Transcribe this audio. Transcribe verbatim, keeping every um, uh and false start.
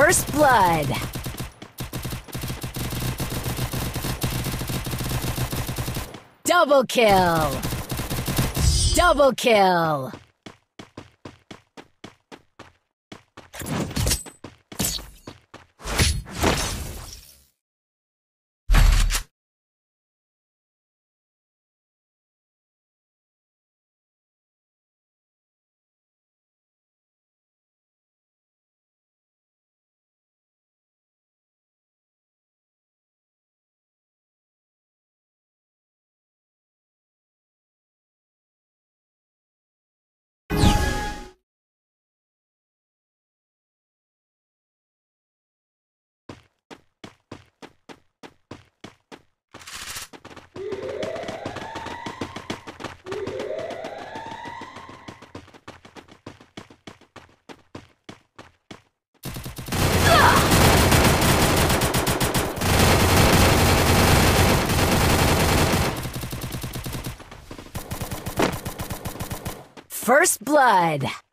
First blood. Double kill. Double kill. First blood.